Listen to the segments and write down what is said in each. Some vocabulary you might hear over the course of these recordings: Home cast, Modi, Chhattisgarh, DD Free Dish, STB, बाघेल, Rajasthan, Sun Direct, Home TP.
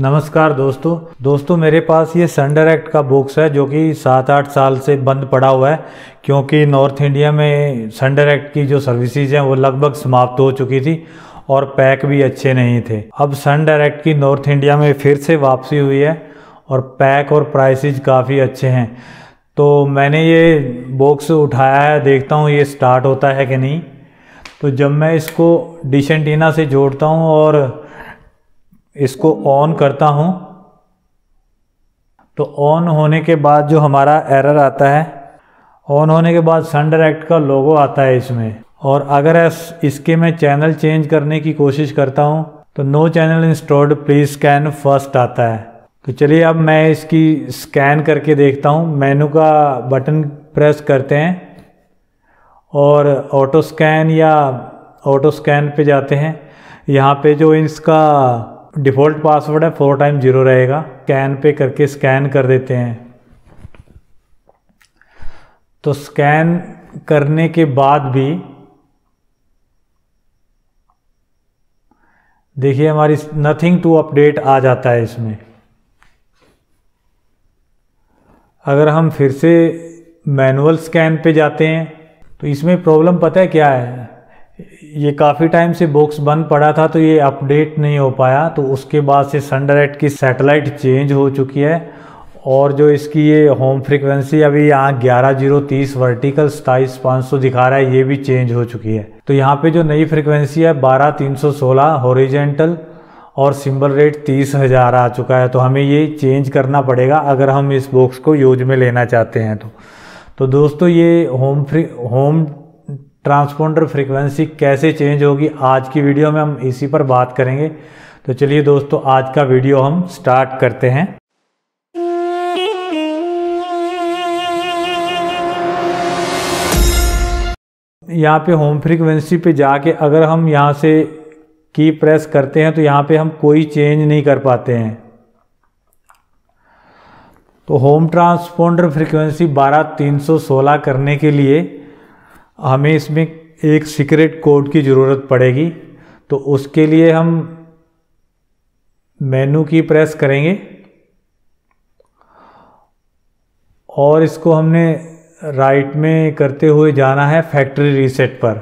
नमस्कार दोस्तों मेरे पास ये सन डायरेक्ट का बॉक्स है जो कि 7-8 साल से बंद पड़ा हुआ है, क्योंकि नॉर्थ इंडिया में सन डायरेक्ट की जो सर्विसेज हैं वो लगभग समाप्त हो चुकी थी और पैक भी अच्छे नहीं थे। अब सन डायरेक्ट की नॉर्थ इंडिया में फिर से वापसी हुई है और पैक और प्राइसेज काफ़ी अच्छे हैं। तो मैंने ये बॉक्स उठाया है, देखता हूँ ये स्टार्ट होता है कि नहीं। तो जब मैं इसको डिश एंटीना से जोड़ता हूँ और इसको ऑन करता हूं, तो ऑन होने के बाद जो हमारा एरर आता है, ऑन होने के बाद सन डायरेक्ट का लोगो आता है इसमें। और अगर इसके मैं चैनल चेंज करने की कोशिश करता हूं तो no channel installed, please scan first आता है। तो चलिए अब मैं इसकी स्कैन करके देखता हूं। मेनू का बटन प्रेस करते हैं और ऑटो स्कैन या ऑटो स्कैन पे जाते हैं। यहाँ पे जो इसका डिफ़ॉल्ट पासवर्ड है 4x0 रहेगा। स्कैन पे करके स्कैन कर देते हैं। तो स्कैन करने के बाद भी देखिए हमारी नथिंग टू अपडेट आ जाता है इसमें। अगर हम फिर से मैनुअल स्कैन पे जाते हैं तो इसमें प्रॉब्लम पता है क्या है, ये काफ़ी टाइम से बॉक्स बंद पड़ा था तो ये अपडेट नहीं हो पाया। तो उसके बाद से सन डायरेक्ट की सैटेलाइट चेंज हो चुकी है और जो इसकी ये होम फ्रिक्वेंसी अभी यहाँ 11030 वर्टिकल 27500 दिखा रहा है, ये भी चेंज हो चुकी है। तो यहाँ पे जो नई फ्रिक्वेंसी है 12316 हॉरिजेंटल और सिंबल रेट 30000 आ चुका है। तो हमें ये चेंज करना पड़ेगा अगर हम इस बॉक्स को यूज में लेना चाहते हैं। तो दोस्तों ये होम ट्रांसपोंडर फ्रीक्वेंसी कैसे चेंज होगी, आज की वीडियो में हम इसी पर बात करेंगे। तो चलिए दोस्तों आज का वीडियो हम स्टार्ट करते हैं। यहाँ पे होम फ्रीक्वेंसी पे जाके अगर हम यहाँ से की प्रेस करते हैं तो यहाँ पे हम कोई चेंज नहीं कर पाते हैं। तो होम ट्रांसपोंडर फ्रीक्वेंसी 12316 करने के लिए हमें इसमें एक सीक्रेट कोड की ज़रूरत पड़ेगी। तो उसके लिए हम मेनू की प्रेस करेंगे और इसको हमने राइट में करते हुए जाना है फैक्ट्री रीसेट पर।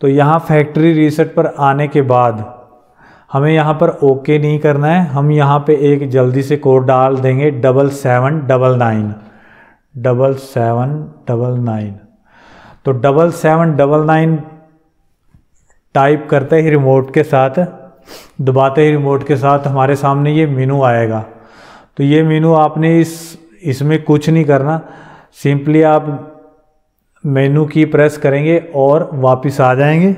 तो यहाँ फैक्ट्री रीसेट पर आने के बाद हमें यहाँ पर ओके नहीं करना है, हम यहाँ पे एक जल्दी से कोड डाल देंगे 7779 तो 7799 टाइप करते ही रिमोट के साथ दबाते ही रिमोट के साथ हमारे सामने ये मेनू आएगा। तो ये मेनू आपने इसमें कुछ नहीं करना, सिंपली आप मेनू की प्रेस करेंगे और वापस आ जाएंगे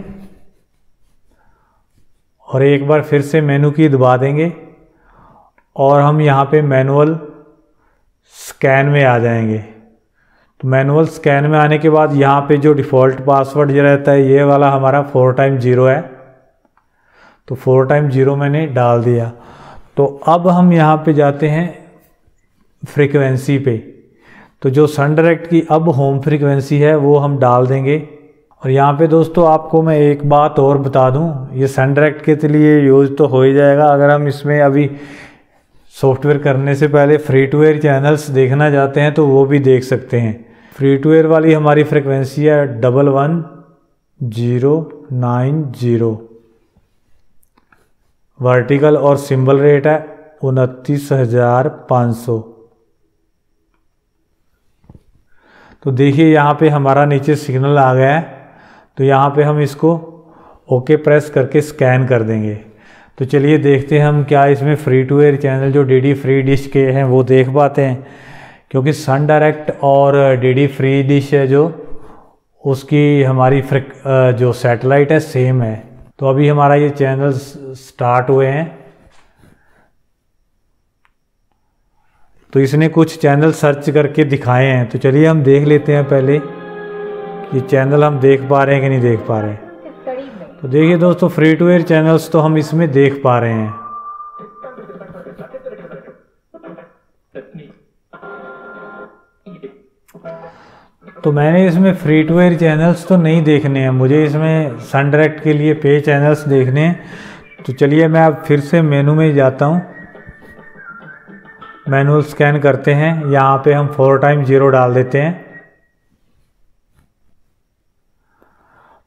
और एक बार फिर से मेनू की दबा देंगे और हम यहाँ पे मैनुअल स्कैन में आ जाएंगे। तो मैनुअल स्कैन में आने के बाद यहाँ पे जो डिफ़ॉल्ट पासवर्ड ये रहता है, ये वाला हमारा 4x0 है। तो 4x0 मैंने डाल दिया। तो अब हम यहाँ पे जाते हैं फ्रीक्वेंसी पे। तो जो सन डायरेक्ट की अब होम फ्रीक्वेंसी है वो हम डाल देंगे। और यहाँ पे दोस्तों आपको मैं एक बात और बता दूँ, ये सन डायरेक्ट के लिए यूज तो हो ही जाएगा। अगर हम इसमें अभी सॉफ्टवेयर करने से पहले फ्री टू एयर चैनल्स देखना चाहते हैं तो वो भी देख सकते हैं। फ्री टू एयर वाली हमारी फ्रिक्वेंसी है 11090 वर्टिकल और सिंबल रेट है 29500। तो देखिए यहाँ पे हमारा नीचे सिग्नल आ गया है। तो यहाँ पे हम इसको ओके प्रेस करके स्कैन कर देंगे। तो चलिए देखते हैं हम क्या इसमें फ्री टू एयर चैनल जो डीडी फ्री डिश के हैं वो देख पाते हैं, क्योंकि सन डायरेक्ट और डीडी फ्री डिश है जो उसकी हमारी जो सैटेलाइट है सेम है। तो अभी हमारा ये चैनल स्टार्ट हुए हैं। तो इसने कुछ चैनल सर्च करके दिखाए हैं। तो चलिए हम देख लेते हैं पहले ये चैनल हम देख पा रहे हैं कि नहीं देख पा रहे हैं। तो देखिए दोस्तों फ्री टू एयर चैनल्स तो हम इसमें देख पा रहे हैं। तो मैंने इसमें फ्री टू एयर चैनल्स तो नहीं देखने हैं, मुझे इसमें सन डायरेक्ट के लिए पे चैनल्स देखने हैं। तो चलिए मैं अब फिर से मेनू में जाता हूँ मैनुअल स्कैन करते हैं, यहाँ पे हम 4 टाइम 0 डाल देते हैं।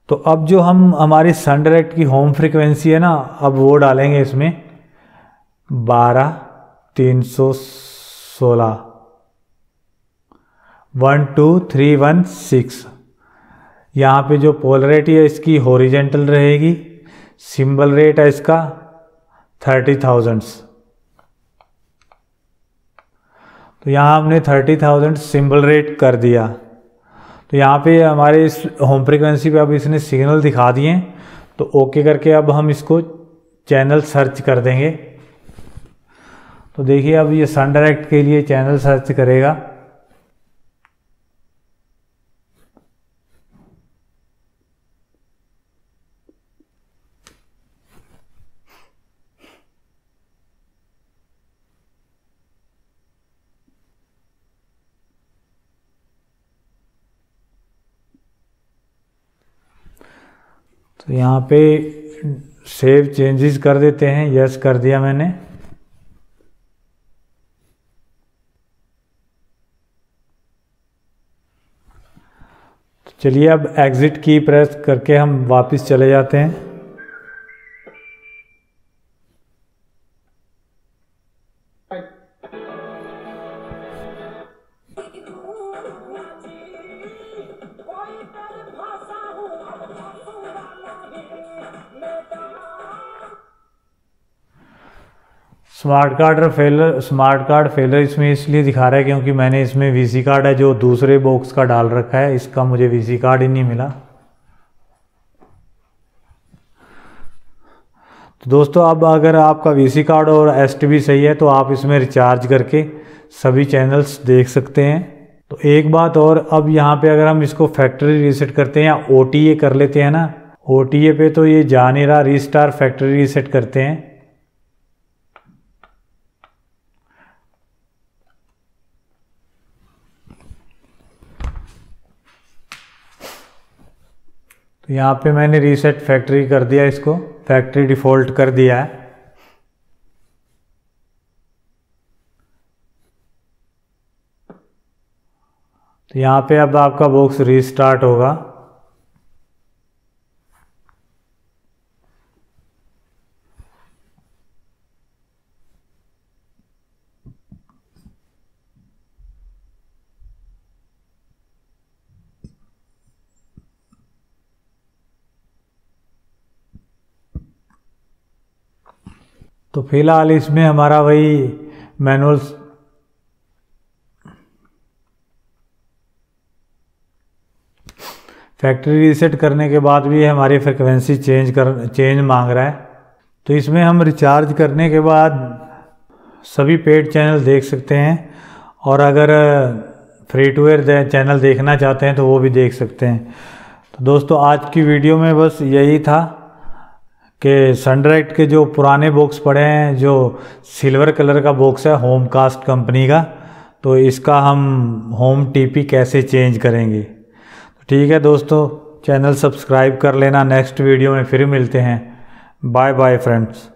तो अब जो हम हमारी सन डायरेक्ट की होम फ्रिक्वेंसी है ना, अब वो डालेंगे इसमें 12,316 12316। यहाँ पे जो पोलरिटी है इसकी हॉरिजेंटल रहेगी, सिंबल रेट है इसका 30,000। तो यहाँ हमने 30,000 सिंबल रेट कर दिया। तो यहाँ पे हमारे इस होम फ्रिक्वेंसी पे अब इसने सिग्नल दिखा दिए, तो ओके करके अब हम इसको चैनल सर्च कर देंगे। तो देखिए अब ये सन डायरेक्ट के लिए चैनल सर्च करेगा। तो यहाँ पे सेव चेंजेस कर देते हैं, यस कर दिया मैंने। तो चलिए अब एग्जिट की प्रेस करके हम वापस चले जाते हैं। स्मार्ट कार्ड फेलर इसमें इसलिए दिखा रहा है क्योंकि मैंने इसमें वीसी कार्ड है जो दूसरे बॉक्स का डाल रखा है, इसका मुझे वीसी कार्ड ही नहीं मिला। तो दोस्तों अब अगर आपका वीसी कार्ड और एसटीबी सही है तो आप इसमें रिचार्ज करके सभी चैनल्स देख सकते हैं। तो एक बात और, अब यहाँ पे अगर हम इसको फैक्ट्री रीसेट करते हैं या ओटीए कर लेते हैं ना, ओटीए पे तो ये जा नहीं रहा, रीस्टार फैक्ट्री रीसेट करते हैं। तो यहाँ पे मैंने रीसेट फैक्ट्री कर दिया, इसको फैक्ट्री डिफ़ॉल्ट कर दिया है। तो यहाँ पे अब आपका बॉक्स रीस्टार्ट होगा। तो फिलहाल इसमें हमारा वही मैनुअल फैक्ट्री रीसेट करने के बाद भी हमारी फ्रिक्वेंसी चेंज मांग रहा है। तो इसमें हम रिचार्ज करने के बाद सभी पेड चैनल देख सकते हैं, और अगर फ्री टू एयर चैनल देखना चाहते हैं तो वो भी देख सकते हैं। तो दोस्तों आज की वीडियो में बस यही था कि सन डायरेक्ट के जो पुराने बॉक्स पड़े हैं, जो सिल्वर कलर का बॉक्स है होम कास्ट कंपनी का, तो इसका हम होम टीपी कैसे चेंज करेंगे। तो ठीक है दोस्तों, चैनल सब्सक्राइब कर लेना। नेक्स्ट वीडियो में फिर मिलते हैं। Bye bye friends.